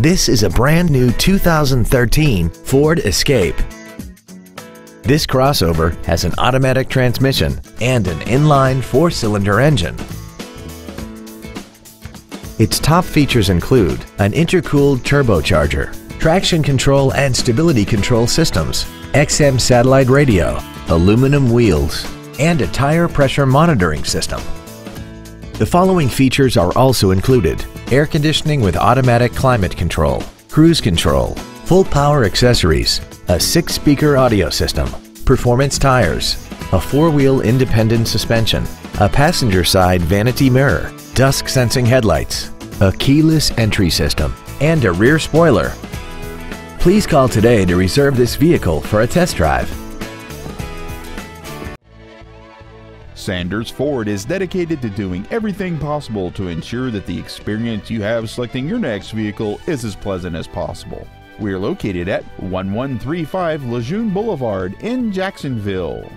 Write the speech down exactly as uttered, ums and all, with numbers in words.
This is a brand new two thousand thirteen Ford Escape. This crossover has an automatic transmission and an inline four-cylinder engine. Its top features include an intercooled turbocharger, traction control and stability control systems, X M satellite radio, aluminum wheels, and a tire pressure monitoring system. The following features are also included: air conditioning with automatic climate control, cruise control, full power accessories, a six-speaker audio system, performance tires, a four-wheel independent suspension, a passenger side vanity mirror, dusk sensing headlights, a keyless entry system, and a rear spoiler. Please call today to reserve this vehicle for a test drive. Sanders Ford is dedicated to doing everything possible to ensure that the experience you have selecting your next vehicle is as pleasant as possible. We are located at eleven thirty-five Lejeune Boulevard in Jacksonville.